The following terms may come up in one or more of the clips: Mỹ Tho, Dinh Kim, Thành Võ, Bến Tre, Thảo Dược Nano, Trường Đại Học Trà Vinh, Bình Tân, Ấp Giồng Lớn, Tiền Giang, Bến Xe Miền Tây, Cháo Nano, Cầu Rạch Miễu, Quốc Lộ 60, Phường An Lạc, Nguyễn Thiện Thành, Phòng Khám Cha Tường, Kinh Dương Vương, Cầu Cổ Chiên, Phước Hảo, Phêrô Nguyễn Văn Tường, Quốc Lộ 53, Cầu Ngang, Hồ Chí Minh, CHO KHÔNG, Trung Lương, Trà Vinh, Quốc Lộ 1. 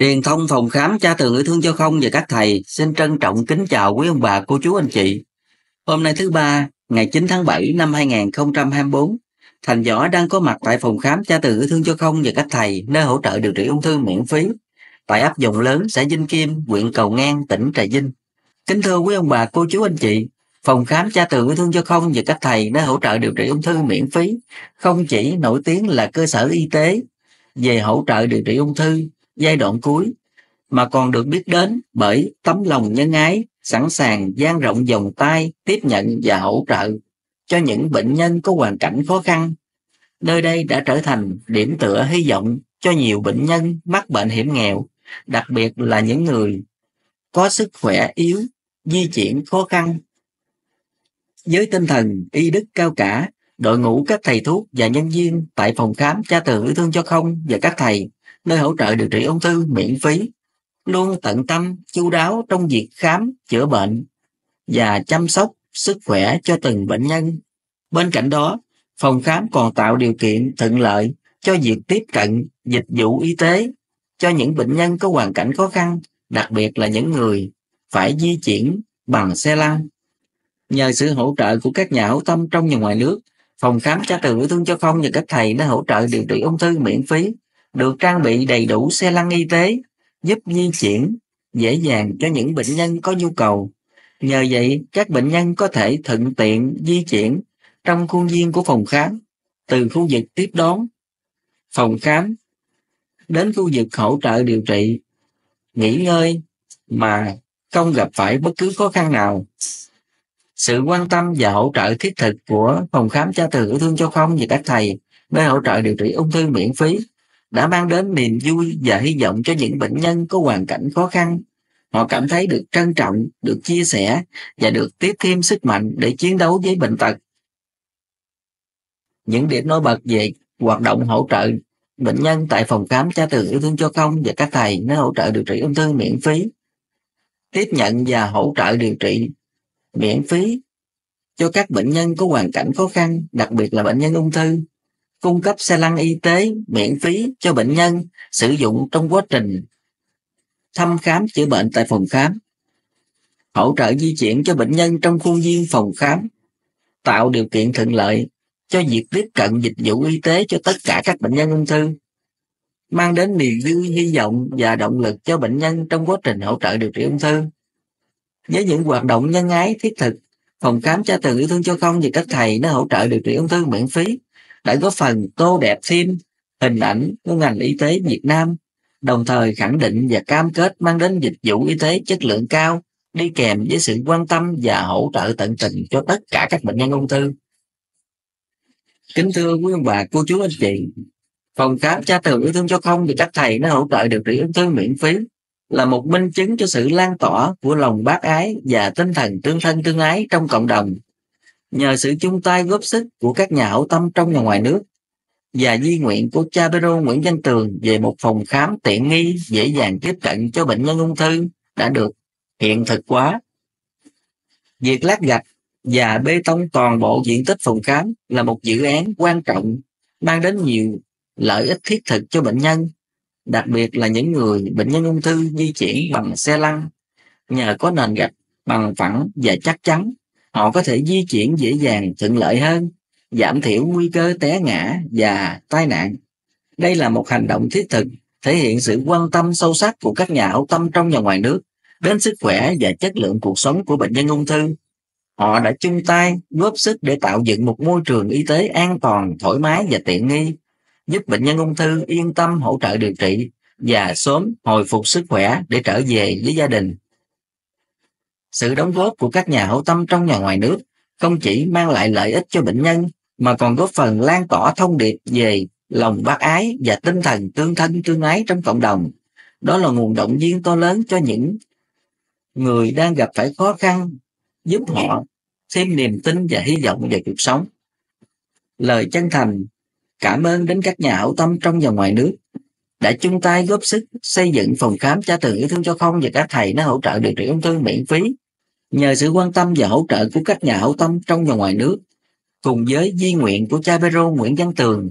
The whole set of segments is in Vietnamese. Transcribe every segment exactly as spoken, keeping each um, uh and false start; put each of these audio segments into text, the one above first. Truyền thông phòng khám cha Tường yêu thương cho không và các thầy xin trân trọng kính chào quý ông bà, cô chú, anh chị. Hôm nay thứ ba, ngày chín tháng bảy năm hai nghìn không trăm hai mươi tư, Thành Võ đang có mặt tại phòng khám cha Tường yêu thương cho không và các thầy, nơi hỗ trợ điều trị ung thư miễn phí tại ấp Giồng Lớn, xã Dinh Kim, huyện Cầu Ngang, tỉnh Trà Vinh. Kính thưa quý ông bà, cô chú, anh chị, phòng khám cha Tường yêu thương cho không và các thầy, nơi hỗ trợ điều trị ung thư miễn phí, không chỉ nổi tiếng là cơ sở y tế về hỗ trợ điều trị ung thư giai đoạn cuối, mà còn được biết đến bởi tấm lòng nhân ái, sẵn sàng dang rộng vòng tay tiếp nhận và hỗ trợ cho những bệnh nhân có hoàn cảnh khó khăn. Nơi đây đã trở thành điểm tựa hy vọng cho nhiều bệnh nhân mắc bệnh hiểm nghèo, đặc biệt là những người có sức khỏe yếu, di chuyển khó khăn. Với tinh thần y đức cao cả, đội ngũ các thầy thuốc và nhân viên tại phòng khám cha Tường yêu thương cho không và các thầy, nơi hỗ trợ điều trị ung thư miễn phí, luôn tận tâm, chu đáo trong việc khám, chữa bệnh và chăm sóc sức khỏe cho từng bệnh nhân. Bên cạnh đó, phòng khám còn tạo điều kiện thuận lợi cho việc tiếp cận dịch vụ y tế cho những bệnh nhân có hoàn cảnh khó khăn, đặc biệt là những người phải di chuyển bằng xe lăn. Nhờ sự hỗ trợ của các nhà hảo tâm trong và ngoài nước, phòng khám cha Tường yêu thương cho không và các thầy đã hỗ trợ điều trị ung thư miễn phí, được trang bị đầy đủ xe lăn y tế, giúp di chuyển dễ dàng cho những bệnh nhân có nhu cầu. Nhờ vậy, các bệnh nhân có thể thuận tiện di chuyển trong khuôn viên của phòng khám, từ khu vực tiếp đón phòng khám đến khu vực hỗ trợ điều trị, nghỉ ngơi mà không gặp phải bất cứ khó khăn nào. Sự quan tâm và hỗ trợ thiết thực của phòng khám cha Tường yêu thương cho không và các thầy, nơi hỗ trợ điều trị ung thư miễn phí, đã mang đến niềm vui và hy vọng cho những bệnh nhân có hoàn cảnh khó khăn. Họ cảm thấy được trân trọng, được chia sẻ và được tiếp thêm sức mạnh để chiến đấu với bệnh tật. Những điểm nổi bật về hoạt động hỗ trợ bệnh nhân tại phòng khám cha Tường yêu thương cho không và các thầy, nơi hỗ trợ điều trị ung thư miễn phí: tiếp nhận và hỗ trợ điều trị miễn phí cho các bệnh nhân có hoàn cảnh khó khăn, đặc biệt là bệnh nhân ung thư; cung cấp xe lăn y tế miễn phí cho bệnh nhân sử dụng trong quá trình thăm khám chữa bệnh tại phòng khám; hỗ trợ di chuyển cho bệnh nhân trong khuôn viên phòng khám; tạo điều kiện thuận lợi cho việc tiếp cận dịch vụ y tế cho tất cả các bệnh nhân ung thư; mang đến niềm vui, hy vọng và động lực cho bệnh nhân trong quá trình hỗ trợ điều trị ung thư. Với những hoạt động nhân ái thiết thực, phòng khám cha Tường yêu thương cho không và các thầy, nó hỗ trợ điều trị ung thư miễn phí, đã góp phần tô đẹp thêm hình ảnh của ngành y tế Việt Nam, đồng thời khẳng định và cam kết mang đến dịch vụ y tế chất lượng cao, đi kèm với sự quan tâm và hỗ trợ tận tình cho tất cả các bệnh nhân ung thư. Kính thưa quý ông bà, cô chú, anh chị, phòng khám cha Tường yêu thương cho không thì các thầy, nó hỗ trợ điều trị ung thư miễn phí, là một minh chứng cho sự lan tỏa của lòng bác ái và tinh thần tương thân tương ái trong cộng đồng. Nhờ sự chung tay góp sức của các nhà hảo tâm trong và ngoài nước và di nguyện của cha Phêrô Nguyễn Văn Tường về một phòng khám tiện nghi, dễ dàng tiếp cận cho bệnh nhân ung thư đã được hiện thực hóa. Việc lát gạch và bê tông toàn bộ diện tích phòng khám là một dự án quan trọng, mang đến nhiều lợi ích thiết thực cho bệnh nhân, đặc biệt là những người bệnh nhân ung thư di chuyển bằng xe lăn. Nhờ có nền gạch bằng phẳng và chắc chắn, họ có thể di chuyển dễ dàng, thuận lợi hơn, giảm thiểu nguy cơ té ngã và tai nạn. Đây là một hành động thiết thực thể hiện sự quan tâm sâu sắc của các nhà hảo tâm trong và ngoài nước đến sức khỏe và chất lượng cuộc sống của bệnh nhân ung thư. Họ đã chung tay góp sức để tạo dựng một môi trường y tế an toàn, thoải mái và tiện nghi, giúp bệnh nhân ung thư yên tâm hỗ trợ điều trị và sớm hồi phục sức khỏe để trở về với gia đình. Sự đóng góp của các nhà hảo tâm trong và ngoài nước không chỉ mang lại lợi ích cho bệnh nhân mà còn góp phần lan tỏa thông điệp về lòng bác ái và tinh thần tương thân tương ái trong cộng đồng. Đó là nguồn động viên to lớn cho những người đang gặp phải khó khăn, giúp họ thêm niềm tin và hy vọng về cuộc sống. Lời chân thành cảm ơn đến các nhà hảo tâm trong và ngoài nước đã chung tay góp sức xây dựng phòng khám cha Tường yêu thương cho không và các thầy, nó hỗ trợ điều trị ung thư miễn phí. Nhờ sự quan tâm và hỗ trợ của các nhà hảo tâm trong và ngoài nước, cùng với di nguyện của cha Phêrô Nguyễn Văn Tường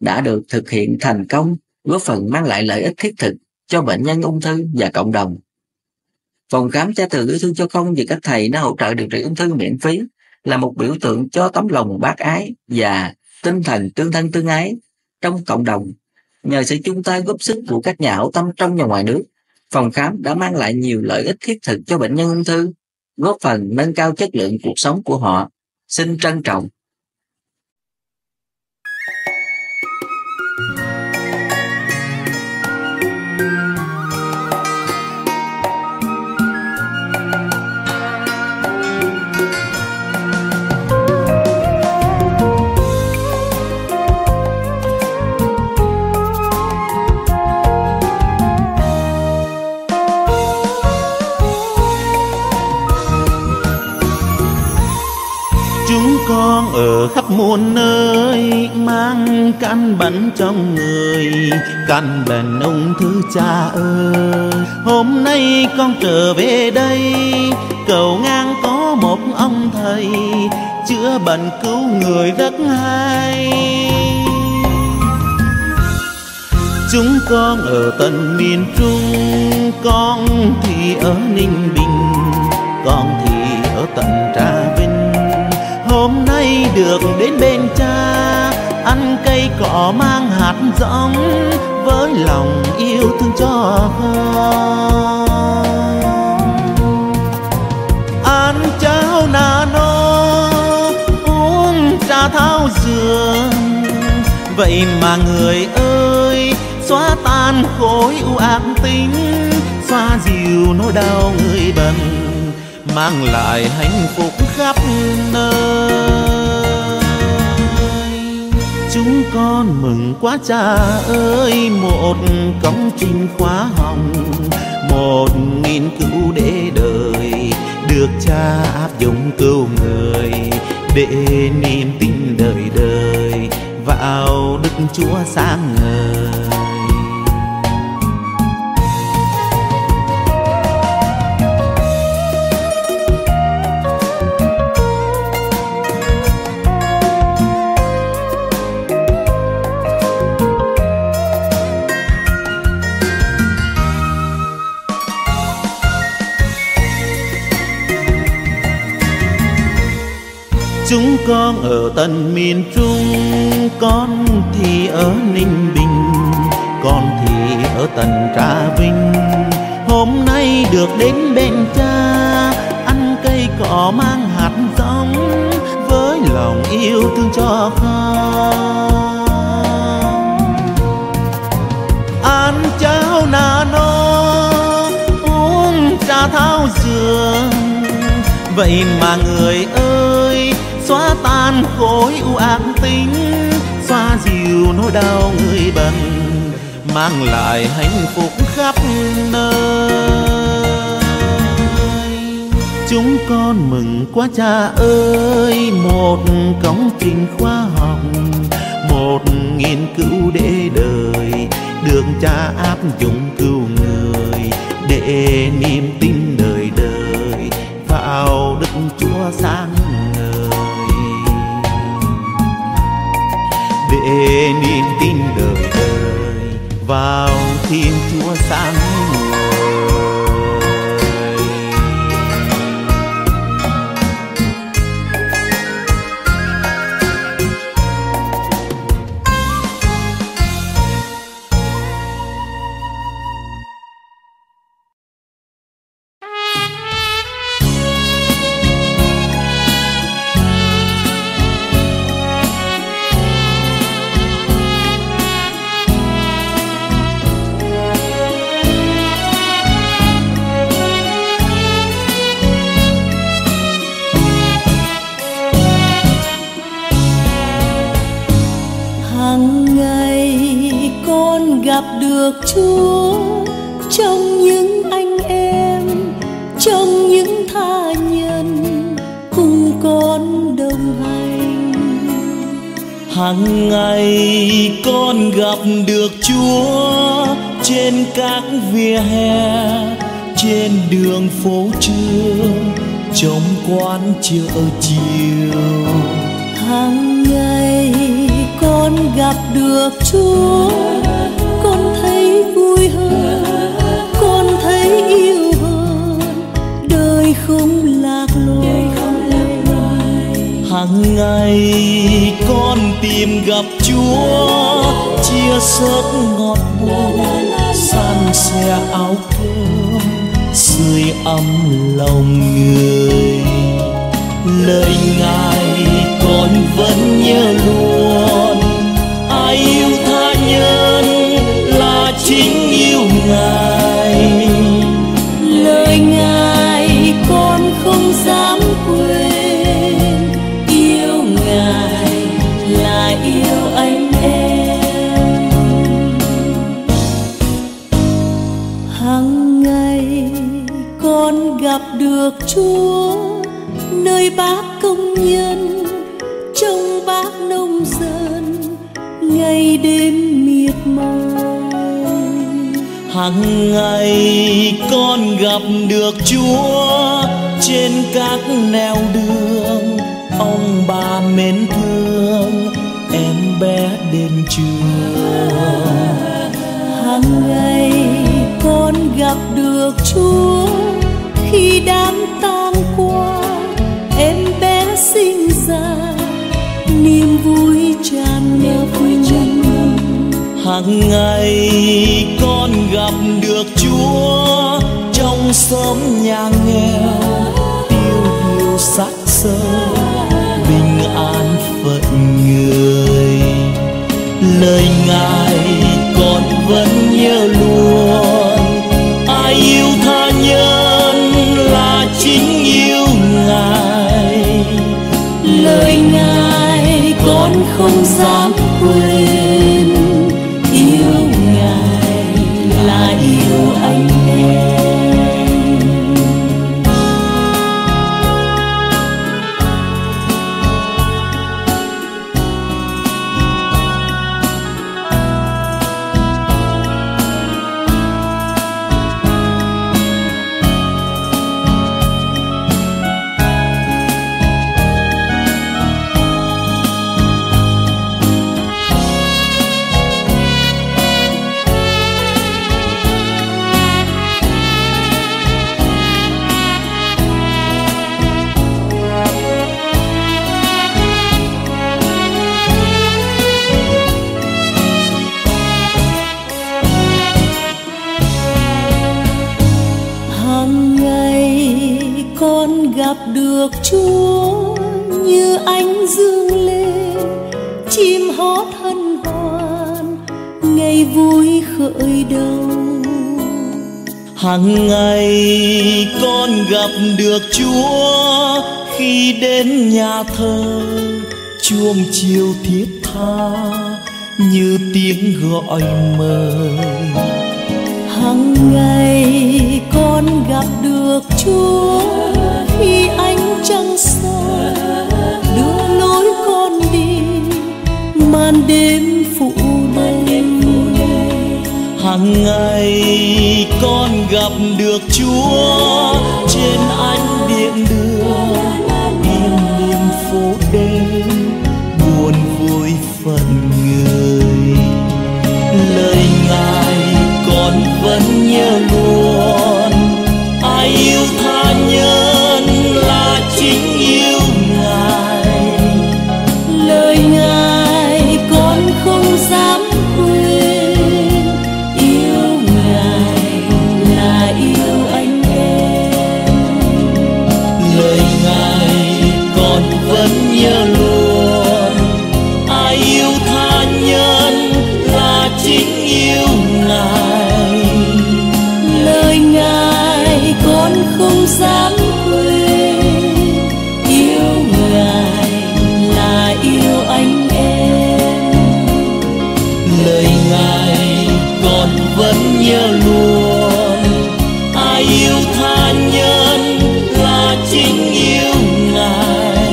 đã được thực hiện thành công, góp phần mang lại lợi ích thiết thực cho bệnh nhân ung thư và cộng đồng. Phòng khám Cha Tường yêu thương cho không vì các thầy đã hỗ trợ điều trị ung thư miễn phí là một biểu tượng cho tấm lòng bác ái và tinh thần tương thân tương ái trong cộng đồng. Nhờ sự chung tay góp sức của các nhà hảo tâm trong và ngoài nước, phòng khám đã mang lại nhiều lợi ích thiết thực cho bệnh nhân ung thư, góp phần nâng cao chất lượng cuộc sống của họ. Xin trân trọng. Con ở khắp muôn nơi mang căn bệnh trong người, căn bệnh ung thư cha ơi. Hôm nay con trở về đây, Cầu Ngang có một ông thầy chữa bệnh cứu người rất hay. Chúng con ở tận miền Trung, con thì ở Ninh Bình, con thì ở tận Trà Vinh. Hôm nay được đến bên cha, ăn cây cỏ mang hạt giống với lòng yêu thương cho con. Ăn cháo nano, uống trà thảo dược, vậy mà người ơi, xóa tan khối u ác tính, xoa dịu nỗi đau người bệnh, mang lại hạnh phúc khắp nơi. Chúng con mừng quá cha ơi, một công trình khóa hồng, một nghiên cứu để đời, được cha áp dụng cứu người, để niềm tin đời đời vào Đức Chúa sáng ngời. Chúng con ở tận miền Trung, con thì ở Ninh Bình, con thì ở tận Trà Vinh. Hôm nay được đến bên cha, ăn cây cỏ mang hạt giống với lòng yêu thương cho con. Ăn cháo nano, uống trà thảo dược, vậy mà người ơi, xóa tan khối u ác tính, xoa dịu nỗi đau người bệnh, mang lại hạnh phúc khắp nơi. Chúng con mừng quá cha ơi, một công trình khoa học, một nghiên cứu để đời, được cha áp dụng cứu người, để niềm tin đời đời vào Đức Chúa sáng ngời. Để niềm tin đời đời vào Thiên Chúa sáng ngời. Chúa trong những anh em, trong những tha nhân cùng con đồng hành. Hàng ngày con gặp được Chúa trên các vỉa hè, trên đường phố trường, trong quán chợ chiều. Hàng ngày con gặp được Chúa, con thấy vui hơn, con thấy yêu hơn, đời không lạc loài. Hàng ngày con tìm gặp Chúa, chia sớt ngọt buồn, san sẻ áo cơm, sưởi ấm lòng người. Lời Ngài con vẫn nhớ luôn, ai yêu tha nhân là chính yêu Ngài. Lời Ngài con không dám quên, yêu Ngài là yêu anh em. Hằng ngày con gặp được Chúa, nơi bác công nhân, trong bác nông dân, ngày đêm miệt mài. Hằng ngày con gặp được Chúa, trên các nẻo đường, ông bà mến thương, em bé đến trường. Hằng ngày con gặp được Chúa, khi đám tang qua, em bé sinh ra niềm vui tràn ngập. Hàng ngày con gặp được Chúa, trong xóm nhà nghèo, tiêu điều xác sâu, bình an phận người. Lời Ngài con vẫn nhớ luôn, ai yêu tha nhân là chính yêu Ngài. Lời Ngài con không dám quên, yêu Ngài là yêu anh em. Được Chúa như ánh dương lê, chim hót hân hoan, ngày vui khởi đầu. Hàng ngày con gặp được Chúa, khi đến nhà thờ, chuông chiều thiết tha như tiếng gọi mời. Hàng ngày con gặp được Chúa, khi ánh trăng soi đưa lối con đi, màn đêm phủ đầy. Hàng ngày con gặp được Chúa, trên ánh điện đường, yên niềm phố đêm, buồn vui phận người. Lời Ngài con vẫn nhớ luôn, ai yêu tha nhân là chính yêu Ngài. Lời Ngài con không dám quên, yêu Ngài là yêu anh em. Lời Ngài con vẫn nhớ luôn, ai yêu tha nhân là chính yêu Ngài. Không dám quên, yêu Ngài là yêu anh em. Lời Ngài con vẫn nhớ luôn, ai yêu tha nhân là chính yêu Ngài.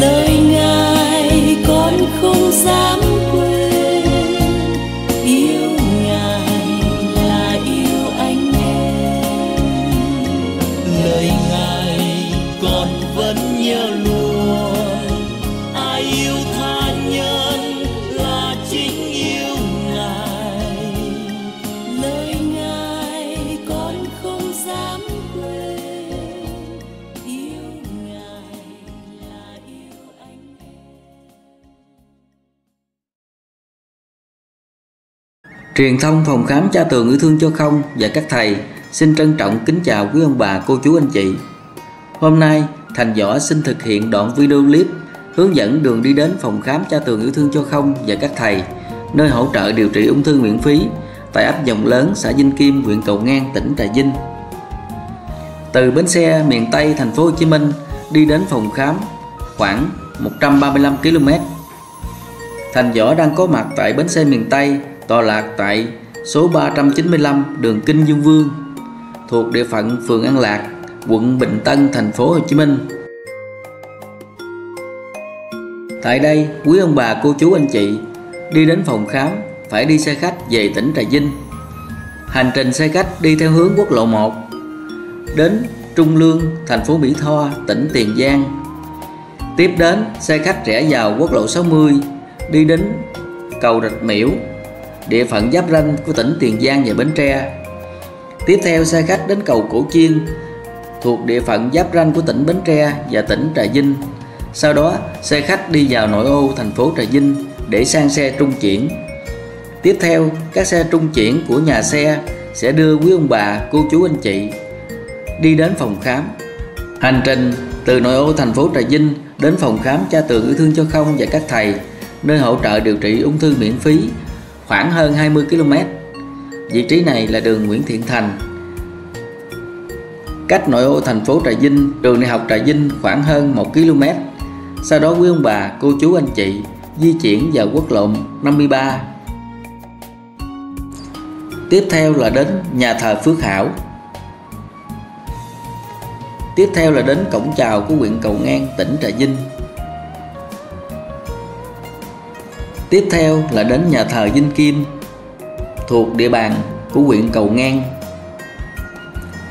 Lời Ngài con không dám Truyền thông Phòng Khám Cha Tường yêu thương cho không và các thầy xin trân trọng kính chào quý ông bà, cô chú, anh chị. Hôm nay, Thành Võ xin thực hiện đoạn video clip hướng dẫn đường đi đến Phòng Khám Cha Tường yêu thương cho không và các thầy, nơi hỗ trợ điều trị ung thư miễn phí tại ấp Giồng Lớn, xã Dinh Kim, huyện Cầu Ngang, tỉnh Trà Vinh. Từ bến xe miền Tây, thành phố Hồ Chí Minh đi đến phòng khám khoảng một trăm ba mươi lăm ki lô mét. Thành Võ đang có mặt tại bến xe miền Tây, tọa lạc tại số ba trăm chín mươi lăm đường Kinh Dương Vương, thuộc địa phận phường An Lạc, quận Bình Tân, thành phố Hồ Chí Minh. Tại đây, quý ông bà, cô chú, anh chị đi đến phòng khám phải đi xe khách về tỉnh Trà Vinh. Hành trình xe khách đi theo hướng quốc lộ một đến Trung Lương, thành phố Mỹ Tho, tỉnh Tiền Giang. Tiếp đến, xe khách rẽ vào quốc lộ sáu mươi đi đến cầu Rạch Miễu, địa phận giáp ranh của tỉnh Tiền Giang và Bến Tre. Tiếp theo, xe khách đến cầu Cổ Chiên thuộc địa phận giáp ranh của tỉnh Bến Tre và tỉnh Trà Vinh. Sau đó, xe khách đi vào nội ô thành phố Trà Vinh để sang xe trung chuyển. Tiếp theo, các xe trung chuyển của nhà xe sẽ đưa quý ông bà, cô chú, anh chị đi đến phòng khám. Hành trình từ nội ô thành phố Trà Vinh đến phòng khám Cha Tường yêu thương cho không và các thầy, nơi hỗ trợ điều trị ung thư miễn phí, khoảng hơn hai mươi ki lô mét. Vị trí này là đường Nguyễn Thiện Thành, cách nội ô thành phố Trà Vinh, trường Đại học Trà Vinh khoảng hơn một ki lô mét. Sau đó, quý ông bà, cô chú, anh chị di chuyển vào quốc lộ năm mươi ba. Tiếp theo là đến nhà thờ Phước Hảo. Tiếp theo là đến cổng chào của huyện Cầu Ngang, tỉnh Trà Vinh. Tiếp theo là đến nhà thờ Dinh Kim thuộc địa bàn của huyện Cầu Ngang.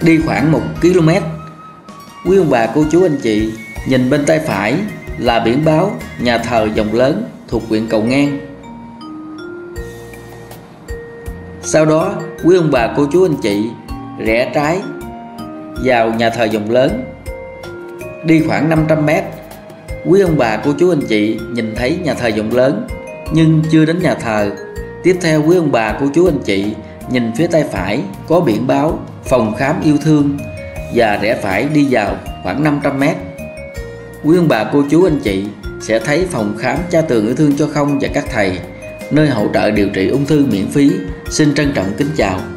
Đi khoảng một ki lô mét, quý ông bà, cô chú, anh chị nhìn bên tay phải là biển báo nhà thờ Giồng Lớn thuộc huyện Cầu Ngang. Sau đó, quý ông bà, cô chú, anh chị rẽ trái vào nhà thờ Giồng Lớn. Đi khoảng năm trăm mét, quý ông bà, cô chú, anh chị nhìn thấy nhà thờ Giồng Lớn nhưng chưa đến nhà thờ. Tiếp theo, quý ông bà, cô chú, anh chị nhìn phía tay phải có biển báo phòng khám yêu thương và rẽ phải đi vào khoảng năm trăm mét. Quý ông bà, cô chú, anh chị sẽ thấy phòng khám Cha Tường yêu thương cho không và các thầy, nơi hỗ trợ điều trị ung thư miễn phí. Xin trân trọng kính chào.